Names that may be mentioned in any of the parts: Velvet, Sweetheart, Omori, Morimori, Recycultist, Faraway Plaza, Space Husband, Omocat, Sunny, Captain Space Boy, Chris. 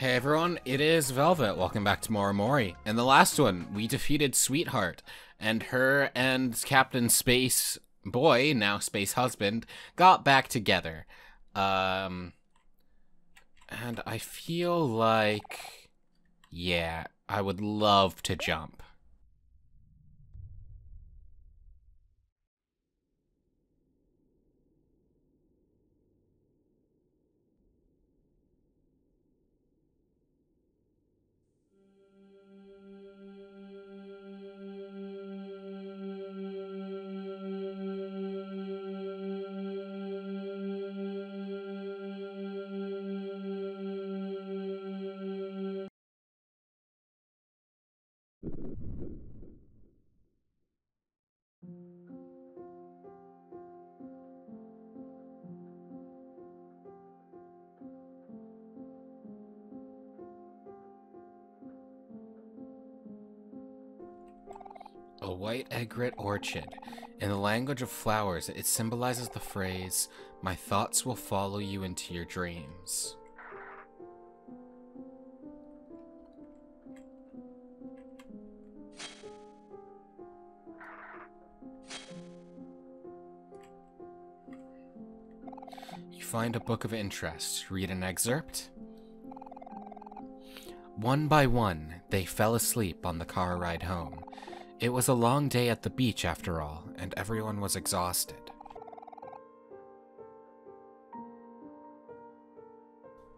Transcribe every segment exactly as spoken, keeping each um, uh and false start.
Hey everyone, it is Velvet. Welcome back to Morimori. In the last one, we defeated Sweetheart, and her and Captain Space Boy, now Space Husband, got back together. Um, and I feel like, yeah, I would love to jump. A white egret orchid. In the language of flowers, it symbolizes the phrase, "My thoughts will follow you into your dreams." You find a book of interest. Read an excerpt. One by one, they fell asleep on the car ride home. It was a long day at the beach, after all, and everyone was exhausted.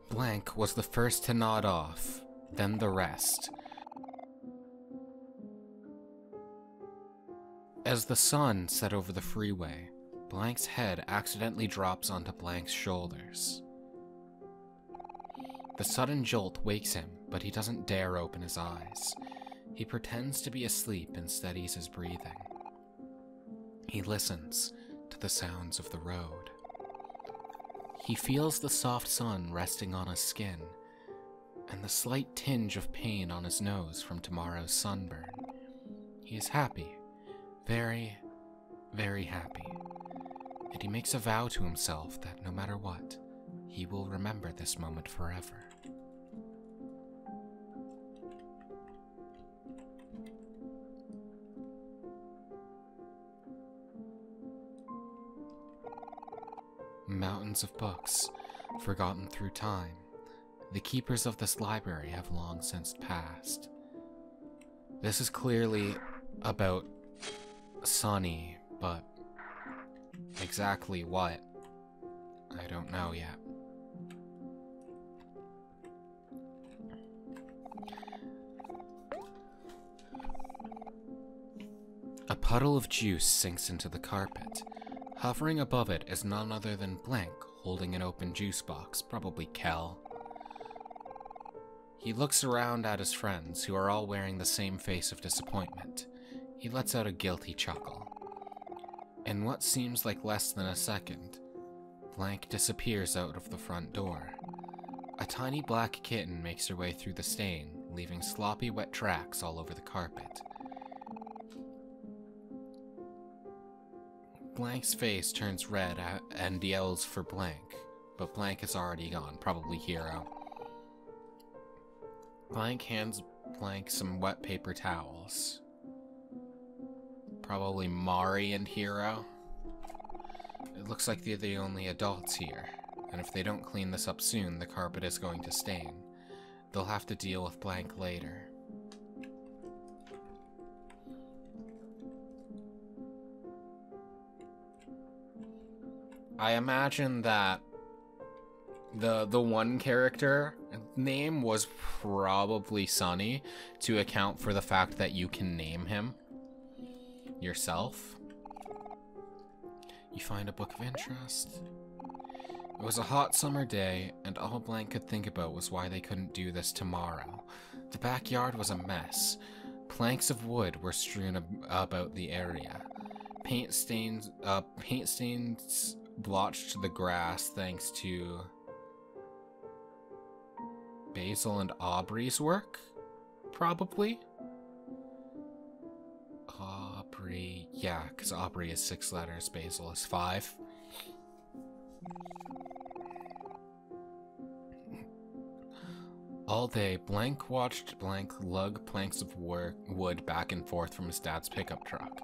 Blank was the first to nod off, then the rest. As the sun set over the freeway, Blank's head accidentally drops onto Blank's shoulders. The sudden jolt wakes him, but he doesn't dare open his eyes. He pretends to be asleep and steadies his breathing. He listens to the sounds of the road. He feels the soft sun resting on his skin, and the slight tinge of pain on his nose from tomorrow's sunburn. He is happy, very, very happy, and he makes a vow to himself that no matter what, he will remember this moment forever. Mountains of books, forgotten through time. The keepers of this library have long since passed. This is clearly about Sunny, but exactly what, I don't know yet. A puddle of juice sinks into the carpet. Hovering above it is none other than Blank, holding an open juice box, probably Kel. He looks around at his friends, who are all wearing the same face of disappointment. He lets out a guilty chuckle. In what seems like less than a second, Blank disappears out of the front door. A tiny black kitten makes her way through the stain, leaving sloppy wet tracks all over the carpet. Blank's face turns red and yells for Blank, but Blank is already gone, probably Hero. Blank hands Blank some wet paper towels. Probably Mari and Hero. It looks like they're the only adults here, and if they don't clean this up soon, the carpet is going to stain. They'll have to deal with Blank later. I imagine that the the one character name was probably Sunny, to account for the fact that you can name him yourself. You find a book of interest. It was a hot summer day, and all Blank could think about was why they couldn't do this tomorrow. The backyard was a mess. Planks of wood were strewn ab- about the area. Paint stains, uh, paint stains... blotched the grass thanks to Basil and Aubrey's work, probably. Aubrey, yeah, because Aubrey is six letters, Basil is five. All day, Blank watched Blank lug planks of wood back and forth from his dad's pickup truck.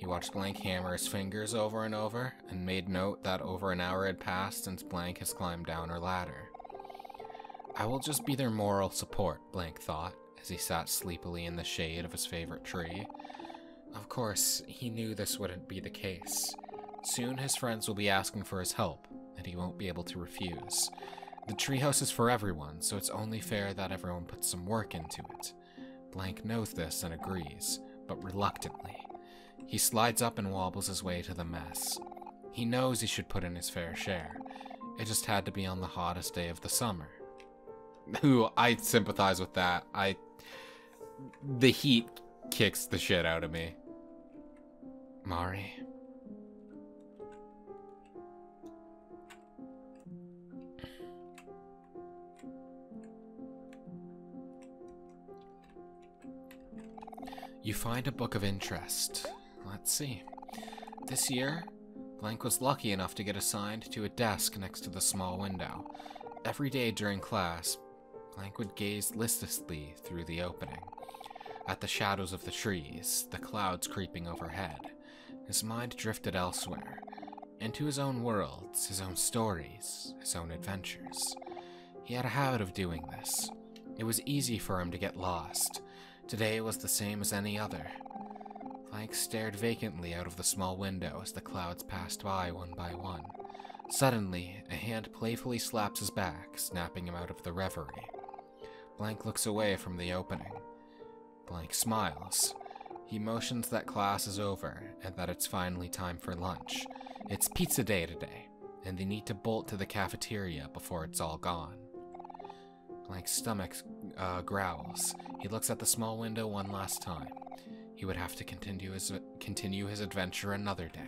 He watched Blank hammer his fingers over and over, and made note that over an hour had passed since Blank has climbed down her ladder. I will just be their moral support, Blank thought, as he sat sleepily in the shade of his favorite tree. Of course, he knew this wouldn't be the case. Soon his friends will be asking for his help, and he won't be able to refuse. The treehouse is for everyone, so it's only fair that everyone puts some work into it. Blank knows this and agrees, but reluctantly. He slides up and wobbles his way to the mess. He knows he should put in his fair share. It just had to be on the hottest day of the summer. Ooh, I sympathize with that. I... The heat kicks the shit out of me. Mari. You find a book of interest. Let's see. This year, Blank was lucky enough to get assigned to a desk next to the small window. Every day during class, Blank would gaze listlessly through the opening, at the shadows of the trees, the clouds creeping overhead. His mind drifted elsewhere, into his own worlds, his own stories, his own adventures. He had a habit of doing this. It was easy for him to get lost. Today was the same as any other. Blank stared vacantly out of the small window as the clouds passed by one by one. Suddenly, a hand playfully slaps his back, snapping him out of the reverie. Blank looks away from the opening. Blank smiles. He motions that class is over, and that it's finally time for lunch. It's pizza day today, and they need to bolt to the cafeteria before it's all gone. Blank's stomach uh, growls. He looks at the small window one last time. He would have to continue his, continue his adventure another day.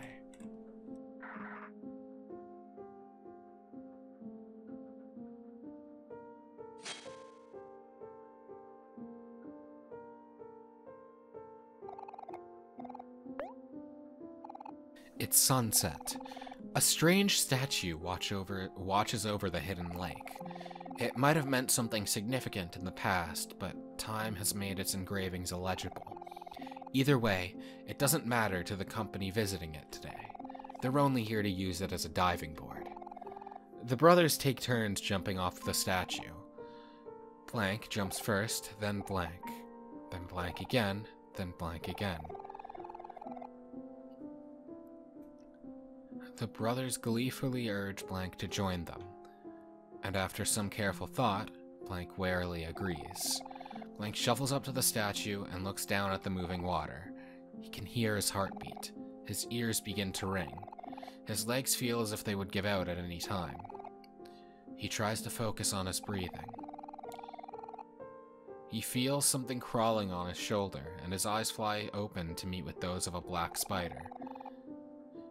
It's sunset. A strange statue watch over, watches over the hidden lake. It might have meant something significant in the past, but time has made its engravings illegible. Either way, it doesn't matter to the company visiting it today. They're only here to use it as a diving board. The brothers take turns jumping off the statue. Blank jumps first, then Blank. Then Blank again, then Blank again. The brothers gleefully urge Blank to join them. And after some careful thought, Blank warily agrees. Blank shuffles up to the statue and looks down at the moving water. He can hear his heartbeat. His ears begin to ring. His legs feel as if they would give out at any time. He tries to focus on his breathing. He feels something crawling on his shoulder, and his eyes fly open to meet with those of a black spider.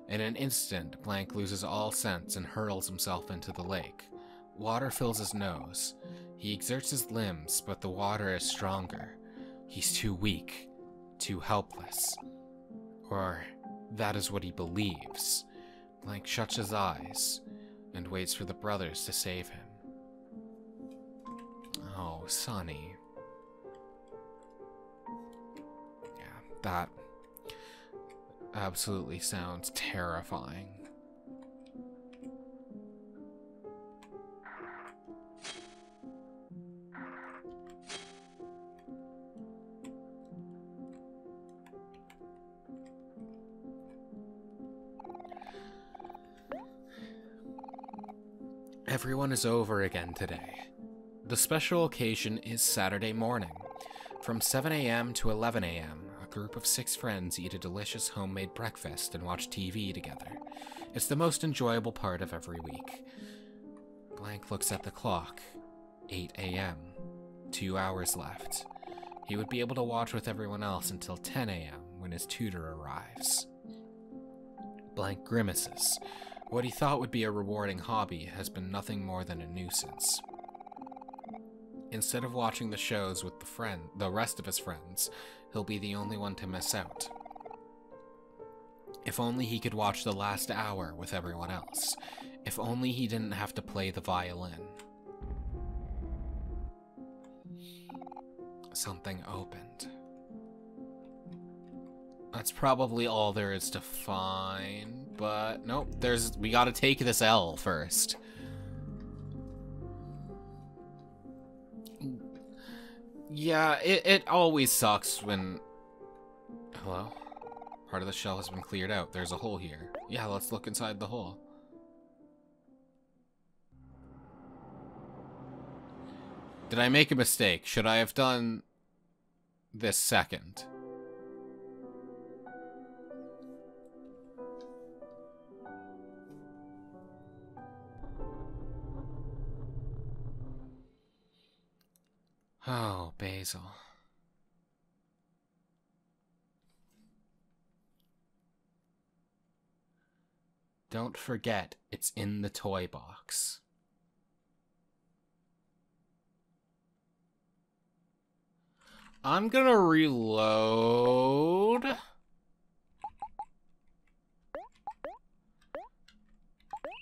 In an instant, Blank loses all sense and hurls himself into the lake. Water fills his nose. He exerts his limbs, but the water is stronger. He's too weak, too helpless. Or that is what he believes. Blank shuts his eyes and waits for the brothers to save him. Oh, Sunny. Yeah, that absolutely sounds terrifying. Everyone is over again today. The special occasion is Saturday morning. From seven A M to eleven A M, a group of six friends eat a delicious homemade breakfast and watch T V together. It's the most enjoyable part of every week. Blank looks at the clock. eight A M Two hours left. He would be able to watch with everyone else until ten A M when his tutor arrives. Blank grimaces. What he thought would be a rewarding hobby has been nothing more than a nuisance. Instead of watching the shows with the friend, the rest of his friends, he'll be the only one to miss out. If only he could watch the last hour with everyone else. If only he didn't have to play the violin. something opened. That's probably all there is to find, but nope, there's, we gotta take this L first. Yeah, it, it always sucks when... Hello? Part of the shell has been cleared out. There's a hole here. Yeah, let's look inside the hole. Did I make a mistake? Should I have done this second? Oh, Basil. Don't forget, it's in the toy box. I'm gonna reload.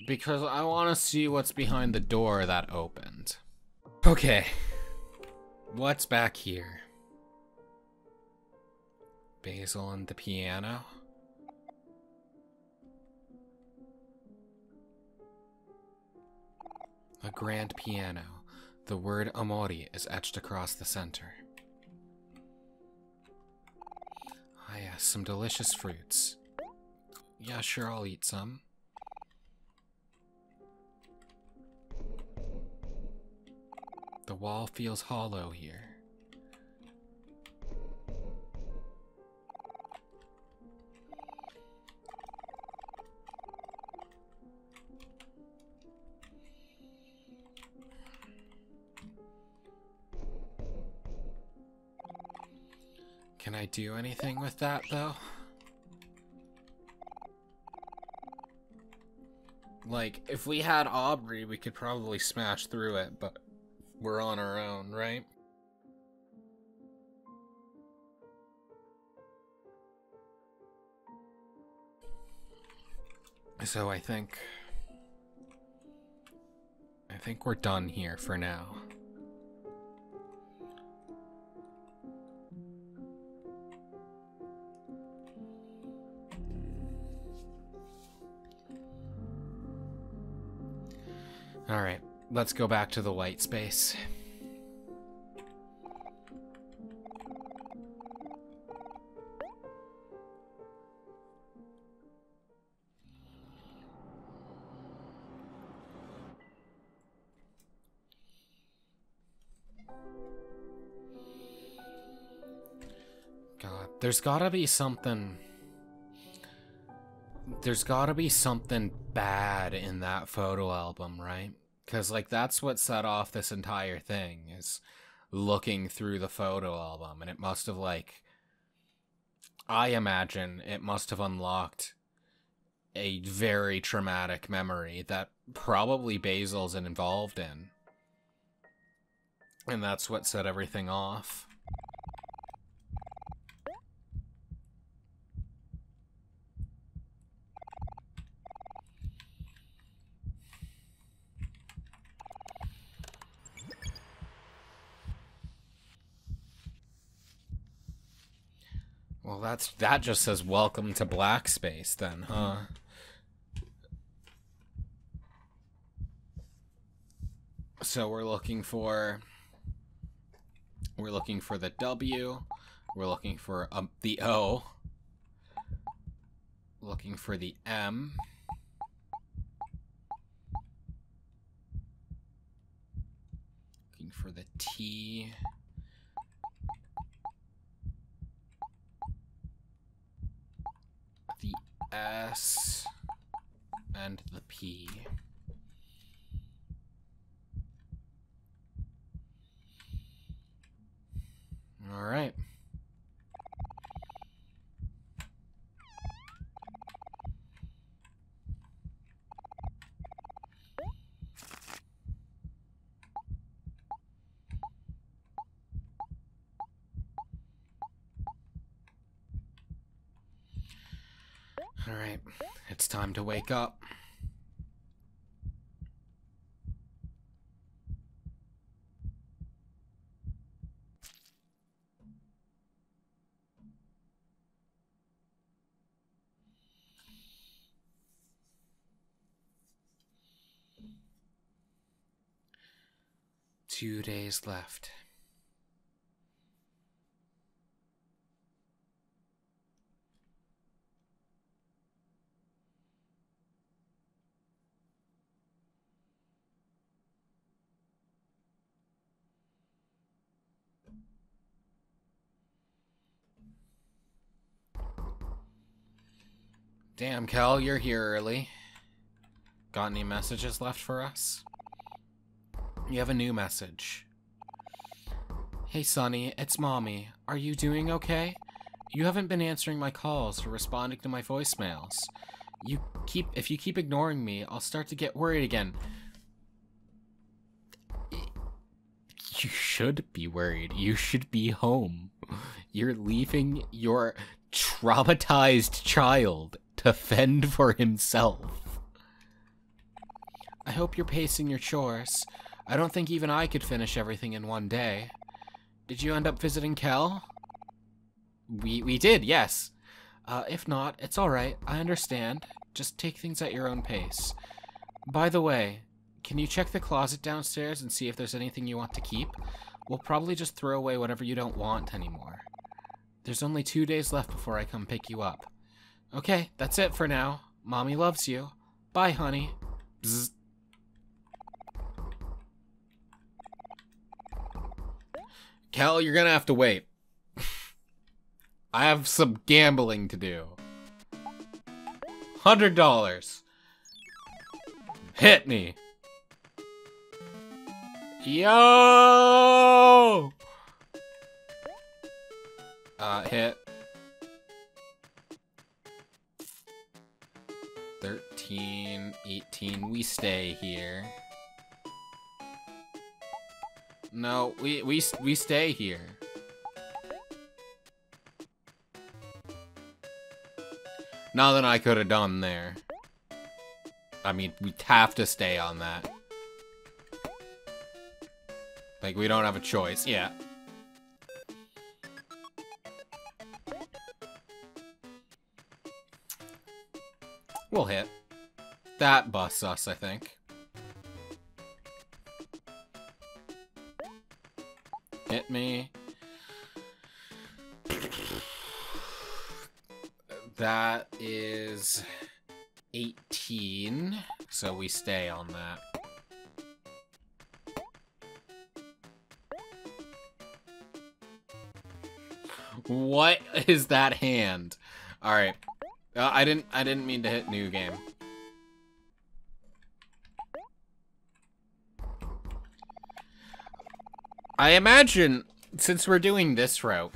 Because I wanna see what's behind the door that opened. Okay. What's back here? Basil and the piano? A grand piano. The word Omori is etched across the center. Ah yes, some delicious fruits. Yeah, sure, I'll eat some. The wall feels hollow here. Can I do anything with that, though? Like, if we had Aubrey, we could probably smash through it, but we're on our own, right? So I think... I think we're done here for now. Alright, let's go back to the white space. God, there's gotta be something... There's gotta be something bad in that photo album, right? Because, like, that's what set off this entire thing, is looking through the photo album. And it must have, like, I imagine it must have unlocked a very traumatic memory that probably Basil's involved in. And that's what set everything off. Well, that's, that just says welcome to black space then, huh? So we're looking for, we're looking for the W, we're looking for um, the O, looking for the M. Looking for the T. S and the P. All right. Alright, it's time to wake up. few days left. Damn, Cal, you're here early. Got any messages left for us? You have a new message. Hey, Sunny, it's Mommy. Are you doing okay? You haven't been answering my calls or responding to my voicemails. You keep, if you keep ignoring me, I'll start to get worried again. You should be worried. You should be home. You're leaving your traumatized child to fend for himself. I hope you're pacing your chores. I don't think even I could finish everything in one day. Did you end up visiting Kel? We we did, yes. Uh, if not, it's alright. I understand. Just take things at your own pace. By the way, can you check the closet downstairs and see if there's anything you want to keep? We'll probably just throw away whatever you don't want anymore. There's only two days left before I come pick you up. Okay, that's it for now. Mommy loves you. Bye, honey. Bzzz. Cal, you're gonna have to wait. I have some gambling to do. one hundred dollars. Hit me. Yo! Uh, hit. thirteen, eighteen, we stay here. No, we, we, we stay here. Nothing I could have done there. I mean, we have to stay on that. Like, we don't have a choice. Yeah. We'll hit. That busts us, I think. Hit me. That is eighteen, so we stay on that. What is that hand? All right. Uh, I didn't I didn't mean to hit new game. I imagine since we're doing this route,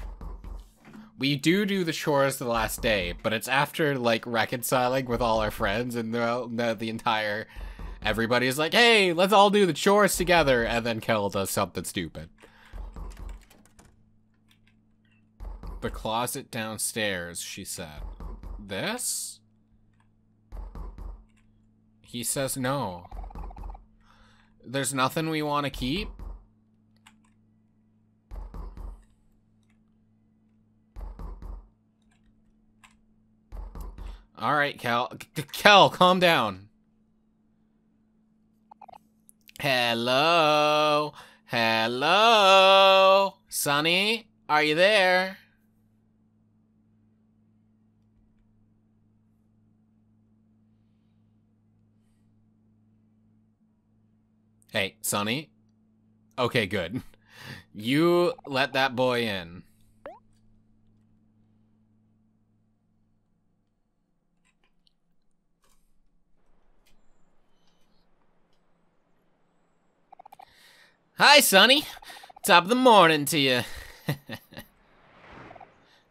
we do do the chores the last day, but it's after like reconciling with all our friends and the, the, the entire everybody's like, "Hey, let's all do the chores together," and then Kel does something stupid. The closet downstairs, she said. This? He says no. There's nothing we want to keep? Alright, Kel. Kel, calm down. Hello? Hello? Sunny, are you there? Hey, Sunny? Okay, good. You let that boy in. Hi, Sunny. Top of the morning to you.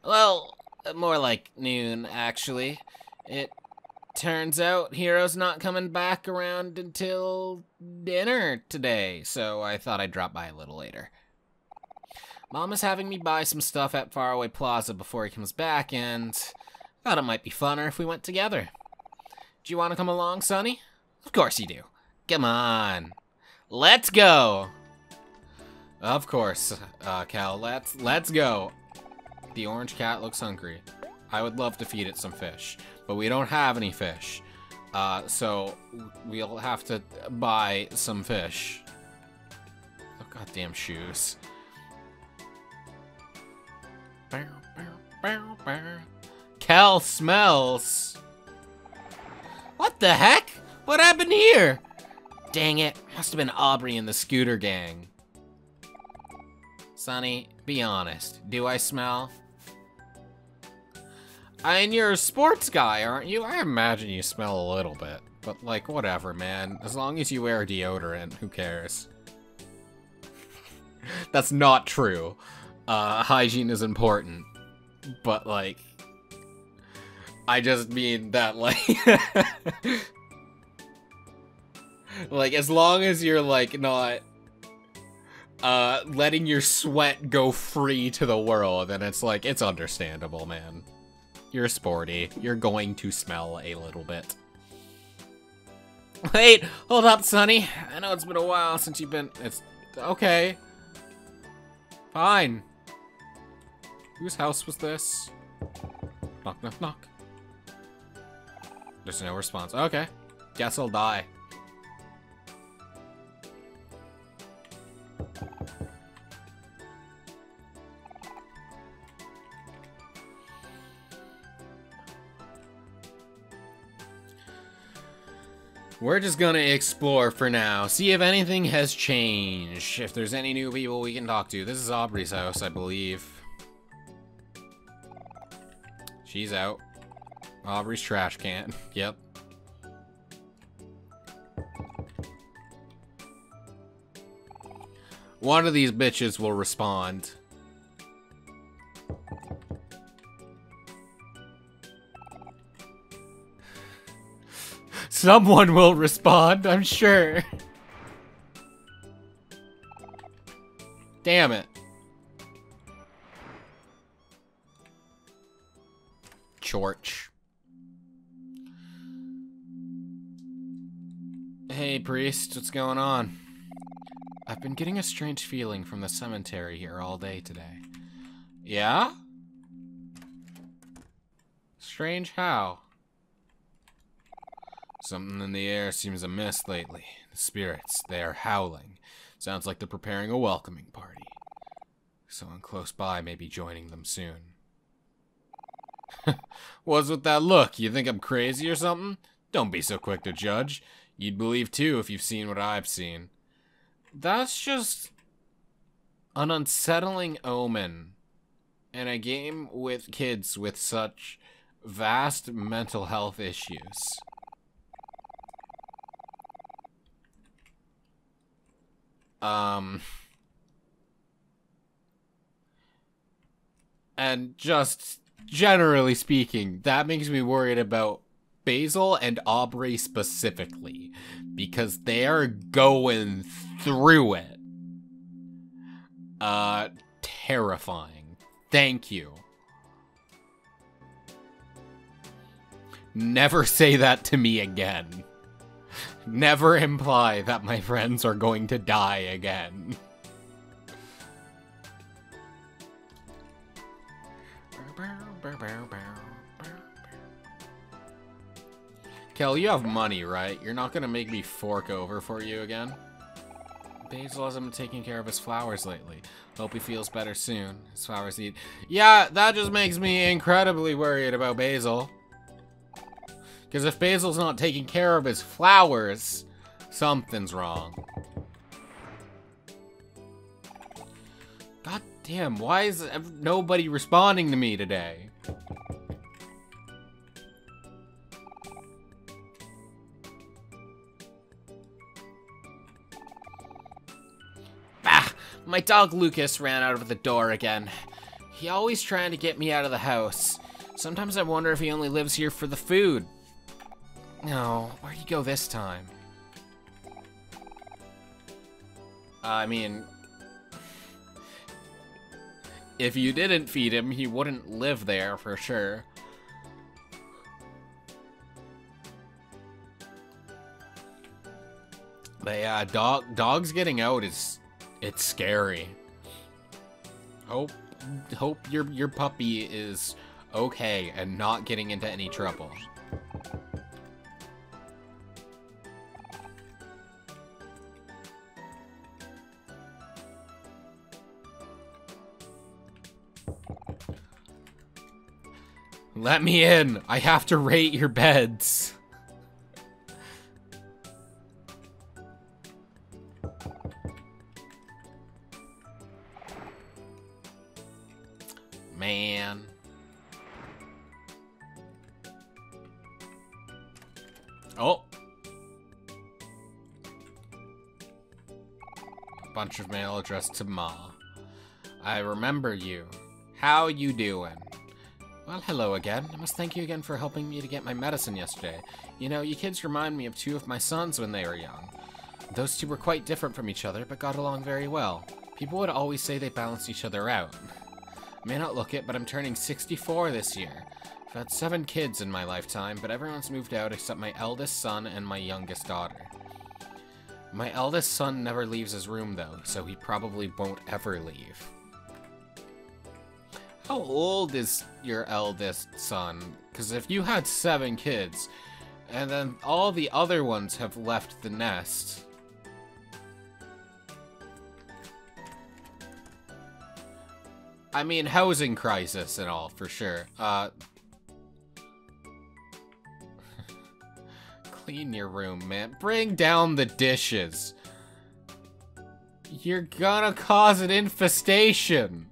Well, more like noon, actually. It turns out Hero's not coming back around until dinner today, so I thought I'd drop by a little later. Mom is having me buy some stuff at Faraway Plaza before he comes back, and I thought it might be funner if we went together. Do you want to come along, Sonny? Of course you do. Come on. Let's go. Of course, uh, Cal, let's, let's go. The orange cat looks hungry. I would love to feed it some fish, but we don't have any fish, uh, so we'll have to buy some fish. Look, Goddamn shoes. Cal smells. What the heck? What happened here? Dang it. Must have been Aubrey and the scooter gang. Sunny, be honest. Do I smell? I mean, you're a sports guy, aren't you? I imagine you smell a little bit. But, like, whatever, man. As long as you wear deodorant, who cares? That's not true. Uh, hygiene is important. But, like... I just mean that, like... like, as long as you're, like, not... Uh, letting your sweat go free to the world, and it's like, it's understandable, man. You're sporty. You're going to smell a little bit. Wait, hold up, Sunny. I know it's been a while since you've been... It's... Okay. Fine. Whose house was this? Knock, knock, knock. There's no response. Okay. Guess I'll die. We're just gonna explore for now, see if anything has changed, if there's any new people we can talk to. This is Aubrey's house, I believe. She's out. Aubrey's trash can. Yep. One of these bitches will respond. Someone will respond, I'm sure. Damn it. Chorch. Hey, priest, what's going on? I've been getting a strange feeling from the cemetery here all day today. Yeah? Strange how? Something in the air seems amiss lately. The spirits, they are howling. Sounds like they're preparing a welcoming party. Someone close by may be joining them soon. What's with that look? You think I'm crazy or something? Don't be so quick to judge. You'd believe too if you've seen what I've seen. That's just an unsettling omen. In a game with kids with such vast mental health issues. Um... And just... generally speaking, that makes me worried about Basil and Aubrey specifically, because they're going through it. Uh, terrifying. Thank you. Never say that to me again. Never imply that my friends are going to die again. Kel, you have money, right? You're not gonna make me fork over for you again? Basil hasn't been taking care of his flowers lately. Hope he feels better soon. His flowers need... Yeah, that just makes me incredibly worried about Basil. Because if Basil's not taking care of his flowers, something's wrong. God damn, why is nobody responding to me today? My dog Lucas ran out of the door again. He always trying to get me out of the house. Sometimes I wonder if he only lives here for the food. No, where'd he go this time? I mean... If you didn't feed him, he wouldn't live there for sure. But yeah, dog, dogs getting out is... It's scary. Hope, hope your your puppy is okay and not getting into any trouble. Let me in. I have to rate your beds. Man. Oh. Bunch of mail addressed to Ma. I remember you. How you doing? Well, hello again. I must thank you again for helping me to get my medicine yesterday. You know, you kids remind me of two of my sons when they were young. Those two were quite different from each other, but got along very well. People would always say they balanced each other out. May not look it, but I'm turning sixty-four this year. I've had seven kids in my lifetime, but everyone's moved out except my eldest son and my youngest daughter. My eldest son never leaves his room, though, so he probably won't ever leave. How old is your eldest son? Because if you had seven kids, and then all the other ones have left the nest... I mean, housing crisis and all, for sure. Uh, clean your room, man. Bring down the dishes. You're gonna cause an infestation.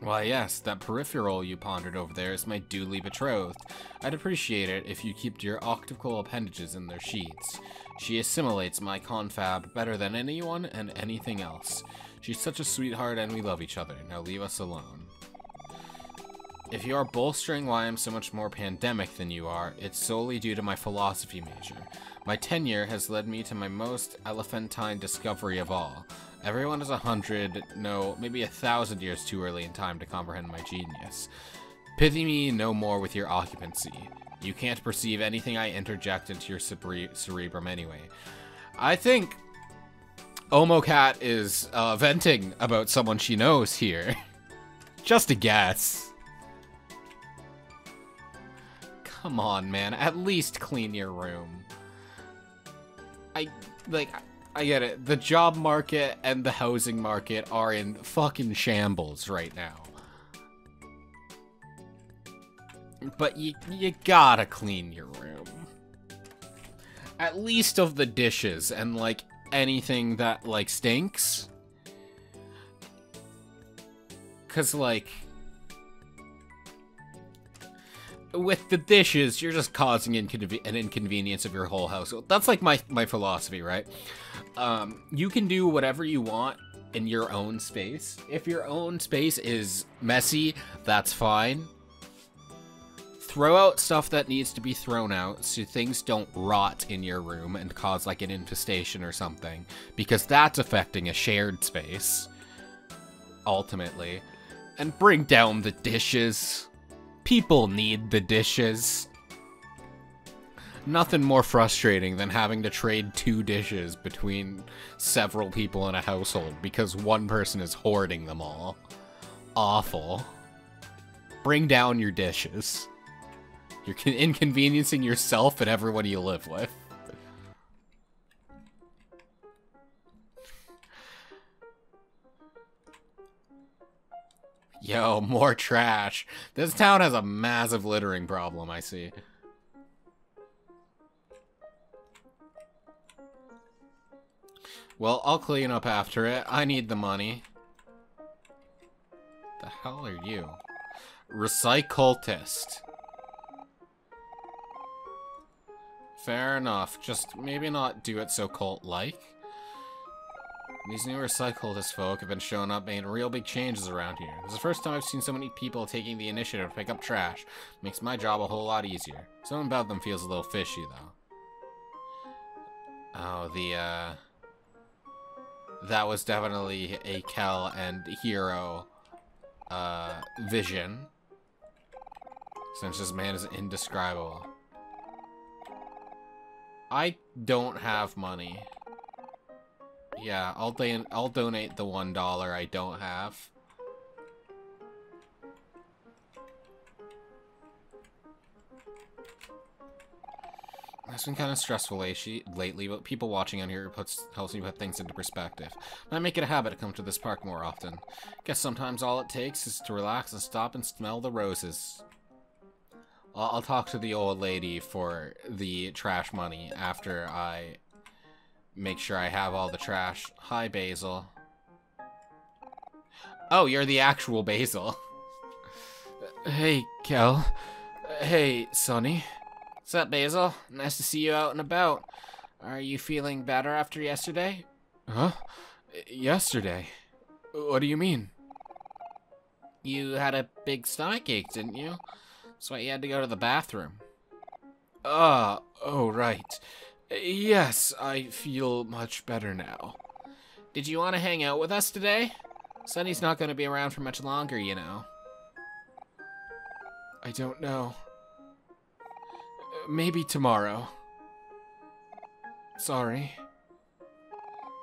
Why, yes, that peripheral you pondered over there is my duly betrothed. I'd appreciate it if you kept your optical appendages in their sheaths. She assimilates my confab better than anyone and anything else. She's such a sweetheart and we love each other. Now leave us alone. If you are bolstering why I'm so much more pandemic than you are, it's solely due to my philosophy major. My tenure has led me to my most elephantine discovery of all. Everyone is a hundred, no, maybe a thousand years too early in time to comprehend my genius. Pity me no more with your occupancy. You can't perceive anything I interject into your cere cerebrum anyway. I think Omocat is uh, venting about someone she knows here. Just a guess. Come on, man. At least clean your room. I, like, I get it. The job market and the housing market are in fucking shambles right now. But you, you gotta clean your room. At least of the dishes and, like, anything that, like, stinks. Because, like... with the dishes, you're just causing inconve an inconvenience of your whole household. That's, like, my, my philosophy, right? Um, you can do whatever you want in your own space. If your own space is messy, that's fine. Throw out stuff that needs to be thrown out so things don't rot in your room and cause, like, an infestation or something, because that's affecting a shared space, ultimately. And bring down the dishes. People need the dishes. Nothing more frustrating than having to trade two dishes between several people in a household because one person is hoarding them all. Awful. Bring down your dishes. You're inconveniencing yourself and everyone you live with. Yo, more trash. This town has a massive littering problem, I see. Well, I'll clean up after it. I need the money. The hell are you? Recycultist. Fair enough, just maybe not do it so cult-like. These new recyclist folk have been showing up making real big changes around here. It's the first time I've seen so many people taking the initiative to pick up trash. Makes my job a whole lot easier. Something about them feels a little fishy, though. Oh, the, uh... that was definitely a Kel and Hero, uh, vision. Since this man is indescribable. I don't have money. Yeah, I'll, don I'll donate the one dollar I don't have. It's been kind of stressful lately, but people watching on here puts helps me put things into perspective. And I make it a habit to come to this park more often. Guess sometimes all it takes is to relax and stop and smell the roses. I'll, I'll talk to the old lady for the trash money after I make sure I have all the trash. Hi, Basil. Oh, you're the actual Basil. Hey, Kel. Hey, Sunny. What's up, Basil? Nice to see you out and about. Are you feeling better after yesterday? Huh? Yesterday? What do you mean? You had a big stomach ache, didn't you? That's why you had to go to the bathroom. Ah, uh, oh right. Yes, I feel much better now. Did you want to hang out with us today? Sunny's not going to be around for much longer, you know. I don't know. Maybe tomorrow. Sorry.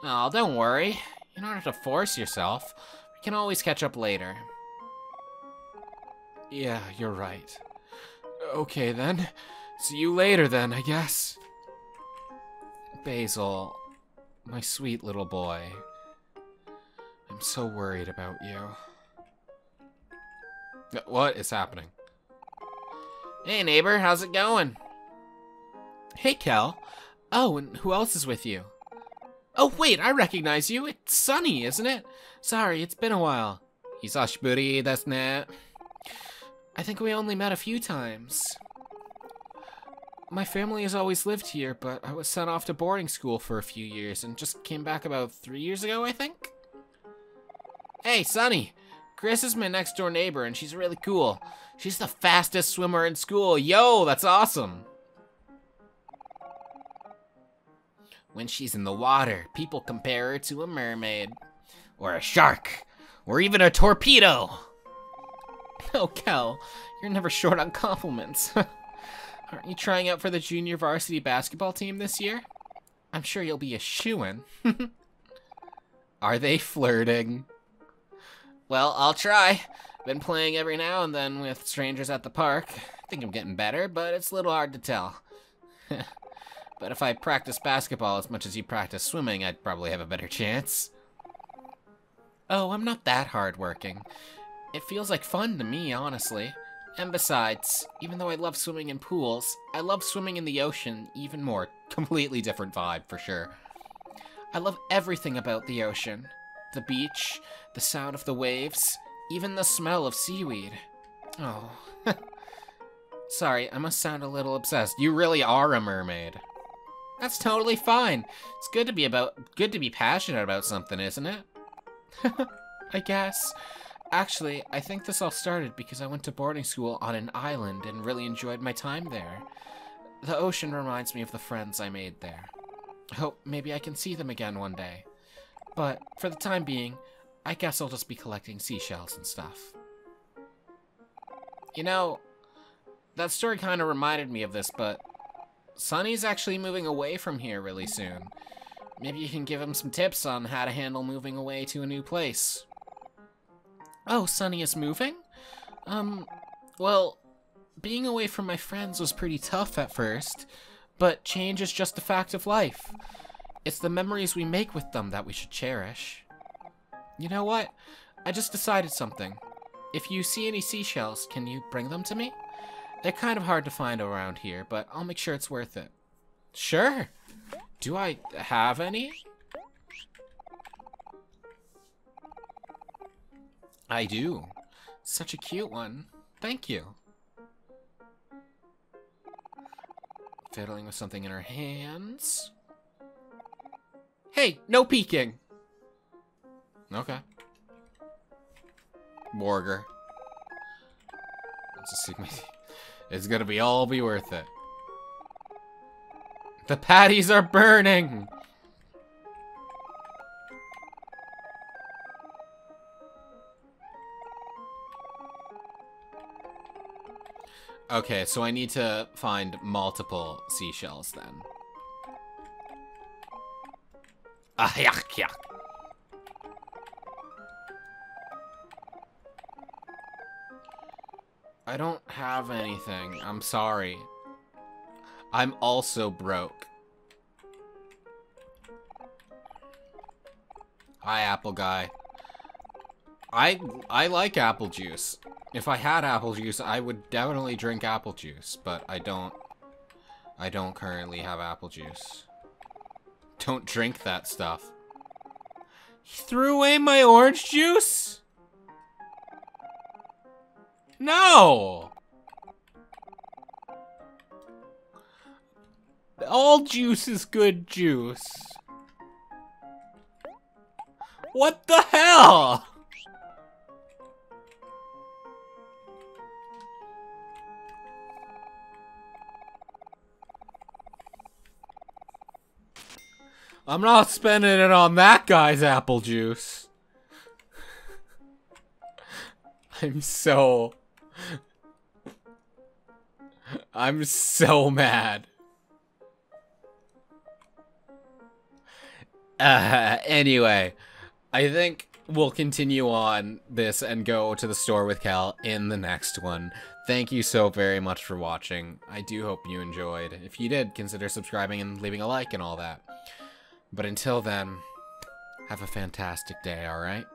Oh, don't worry. You don't have to force yourself. We can always catch up later. Yeah, you're right. Okay, then. See you later, then, I guess. Basil, my sweet little boy. I'm so worried about you. What is happening? Hey, neighbor, how's it going? Hey, Kel. Oh, and who else is with you? Oh, wait, I recognize you. It's Sunny, isn't it? Sorry, it's been a while. Hisashiburi desu ne. I think we only met a few times. My family has always lived here, but I was sent off to boarding school for a few years and just came back about three years ago, I think? Hey, Sunny. Chris is my next-door neighbor, and she's really cool. She's the fastest swimmer in school. Yo, that's awesome. When she's in the water, people compare her to a mermaid. Or a shark. Or even a torpedo. Oh, Kel, you're never short on compliments. Aren't you trying out for the junior varsity basketball team this year? I'm sure you'll be a shoo-in. Are they flirting? Well, I'll try. Been playing every now and then with strangers at the park. I think I'm getting better, but it's a little hard to tell. But if I practice basketball as much as you practice swimming, I'd probably have a better chance. Oh, I'm not that hardworking. It feels like fun to me, honestly. And besides, even though I love swimming in pools, I love swimming in the ocean even more. Completely different vibe, for sure. I love everything about the ocean. The beach, the sound of the waves, even the smell of seaweed. Oh. Sorry, I must sound a little obsessed. You really are a mermaid. That's totally fine. It's good to be about good to be passionate about something, isn't it? I guess. Actually, I think this all started because I went to boarding school on an island and really enjoyed my time there. The ocean reminds me of the friends I made there. I hope maybe I can see them again one day. But for the time being, I guess I'll just be collecting seashells and stuff. You know, that story kind of reminded me of this, but Sunny's actually moving away from here really soon. Maybe you can give him some tips on how to handle moving away to a new place. Oh, Sunny is moving? Um, well, being away from my friends was pretty tough at first, but change is just a fact of life. It's the memories we make with them that we should cherish. You know what? I just decided something. If you see any seashells, can you bring them to me? They're kind of hard to find around here, but I'll make sure it's worth it. Sure! Do I have any? I do. Such a cute one. Thank you. Fiddling with something in her hands. Hey, no peeking. Okay. Morger. Let's just see my teeth. It's gonna be all be worth it. The patties are burning. Okay, so I need to find multiple seashells then. Ah, yuck, yuck. I don't have anything. I'm sorry. I'm also broke. Hi, apple guy. I I like apple juice. If I had apple juice, I would definitely drink apple juice, but I don't. I don't currently have apple juice. Don't drink that stuff. He threw away my orange juice? No! All juice is good juice. What the hell? I'm not spending it on that guy's apple juice. I'm so... I'm so mad. Uh, anyway, I think we'll continue on this and go to the store with Cal in the next one. Thank you so very much for watching. I do hope you enjoyed. If you did, consider subscribing and leaving a like and all that. But until then, have a fantastic day, alright?